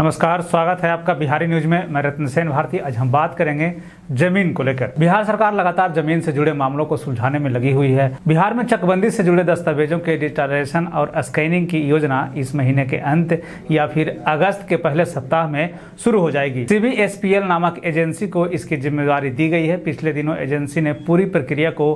नमस्कार, स्वागत है आपका बिहारी न्यूज में। मैं रतन सेन भारती। आज हम बात करेंगे जमीन को लेकर। बिहार सरकार लगातार जमीन से जुड़े मामलों को सुलझाने में लगी हुई है। बिहार में चकबंदी से जुड़े दस्तावेजों के डिजिटलाइजेशन और स्कैनिंग की योजना इस महीने के अंत या फिर अगस्त के पहले सप्ताह में शुरू हो जाएगी। CBSPL नामक एजेंसी को इसकी जिम्मेदारी दी गई है। पिछले दिनों एजेंसी ने पूरी प्रक्रिया को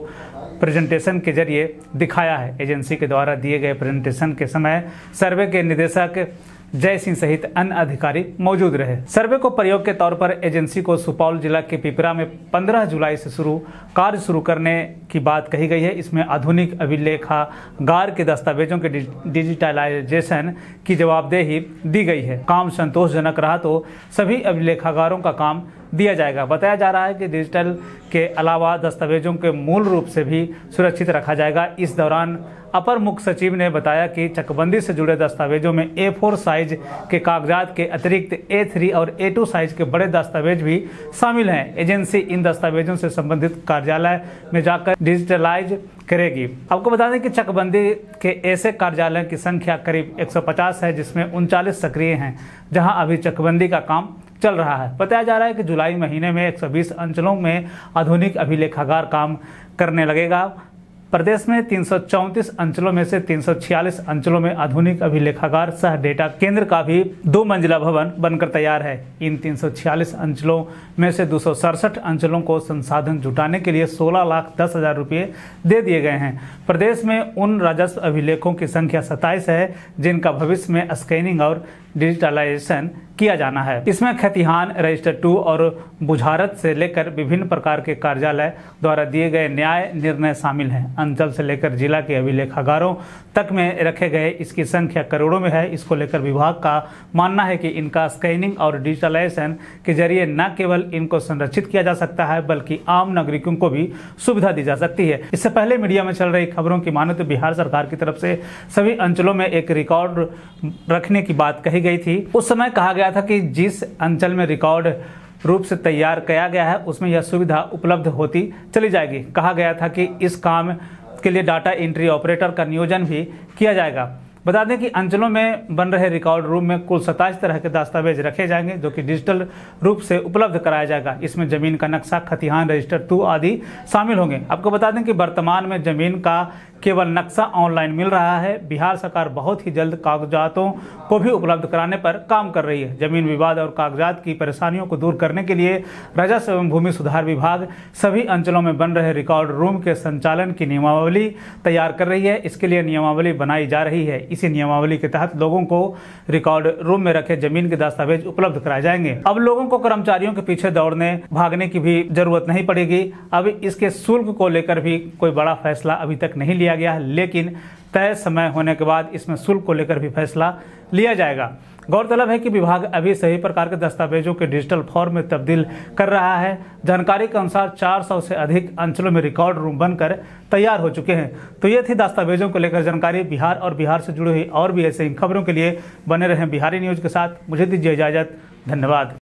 प्रेजेंटेशन के जरिए दिखाया है। एजेंसी के द्वारा दिए गए प्रेजेंटेशन के समय सर्वे के निदेशक जय सिंह सहित अन्य अधिकारी मौजूद रहे। सर्वे को प्रयोग के तौर पर एजेंसी को सुपौल जिला के पिपरा में 15 जुलाई से कार्य शुरू करने की बात कही गई है। इसमें आधुनिक अभिलेखागार के दस्तावेजों के डिजिटलाइजेशन की जवाबदेही दी गई है। काम संतोषजनक रहा तो सभी अभिलेखागारों का काम दिया जाएगा। बताया जा रहा है कि डिजिटल के अलावा दस्तावेजों के मूल रूप से भी सुरक्षित रखा जाएगा। इस दौरान अपर मुख्य सचिव ने बताया कि चकबंदी से जुड़े दस्तावेजों में A4 साइज के कागजात के अतिरिक्त A3 और A2 साइज के बड़े दस्तावेज भी शामिल हैं। एजेंसी इन दस्तावेजों से संबंधित कार्यालय में जाकर डिजिटलाइज करेगी। आपको बता दें कि चकबंदी के ऐसे कार्यालयों की संख्या करीब 150 है, जिसमें 39 सक्रिय हैं, जहाँ अभी चकबंदी का काम चल रहा है। बताया जा रहा है कि जुलाई महीने में 120 अंचलों में आधुनिक अभिलेखागार काम करने लगेगा। प्रदेश में 334 अंचलों में से 346 अंचलों में आधुनिक अभिलेखागार सह डेटा केंद्र का भी 2 मंजिला भवन बनकर तैयार है। इन 346 अंचलों में से 267 अंचलों को संसाधन जुटाने के लिए 16,10,000 रुपये दे दिए गए हैं। प्रदेश में उन राजस्व अभिलेखों की संख्या 27 है, जिनका भविष्य में स्कैनिंग और डिजिटलाइजेशन किया जाना है। इसमें खतिहान, रजिस्टर 2 और बुझारत से लेकर विभिन्न प्रकार के कार्यालय द्वारा दिए गए न्याय निर्णय शामिल हैं। अंचल से लेकर जिला के अभिलेखागारों तक में रखे गए इसकी संख्या करोड़ों में है। इसको लेकर विभाग का मानना है कि इनका स्कैनिंग और डिजिटलाइजेशन के जरिए न केवल इनको संरक्षित किया जा सकता है, बल्कि आम नागरिकों को भी सुविधा दी जा सकती है। इससे पहले मीडिया में चल रही खबरों की माने तो बिहार सरकार की तरफ से सभी अंचलों में एक रिकॉर्ड रखने की बात कही गई थी। उस समय कहा गया था कि जिस अंचल में रिकॉर्ड रूप से तैयार किया गया है, उसमें यह सुविधा उपलब्ध होती चली जाएगी। कहा गया था कि इस काम के लिए डाटा एंट्री ऑपरेटर का नियोजन भी किया जाएगा। बता दें कि अंचलों में बन रहे रिकॉर्ड रूम में कुल 27 तरह के दस्तावेज रखे जाएंगे, जो कि डिजिटल रूप से उपलब्ध कराया जाएगा। इसमें जमीन का नक्शा, खतिहान, रजिस्टर 2 आदि शामिल होंगे। आपको बता दें कि वर्तमान में जमीन का केवल नक्शा ऑनलाइन मिल रहा है। बिहार सरकार बहुत ही जल्द कागजातों को भी उपलब्ध कराने पर काम कर रही है। जमीन विवाद और कागजात की परेशानियों को दूर करने के लिए राजस्व एवं भूमि सुधार विभाग सभी अंचलों में बन रहे रिकॉर्ड रूम के संचालन की नियमावली तैयार कर रही है। इसके लिए नियमावली बनाई जा रही है। इसी नियमावली के तहत लोगों को रिकॉर्ड रूम में रखे जमीन के दस्तावेज उपलब्ध कराए जाएंगे। अब लोगों को कर्मचारियों के पीछे दौड़ने भागने की भी जरूरत नहीं पड़ेगी। अब इसके शुल्क को लेकर भी कोई बड़ा फैसला अभी तक नहीं लिया गया है, लेकिन तय समय होने के बाद इसमें शुल्क को लेकर भी फैसला लिया जाएगा। गौरतलब है कि विभाग अभी सभी प्रकार के दस्तावेजों के डिजिटल फॉर्म में तब्दील कर रहा है। जानकारी के अनुसार 400 से अधिक अंचलों में रिकॉर्ड रूम बनकर तैयार हो चुके हैं। तो ये थी दस्तावेजों को लेकर जानकारी। बिहार और बिहार से जुड़ी हुई और भी ऐसे इन खबरों के लिए बने रहें बिहारी न्यूज के साथ। मुझे दीजिए इजाजत। धन्यवाद।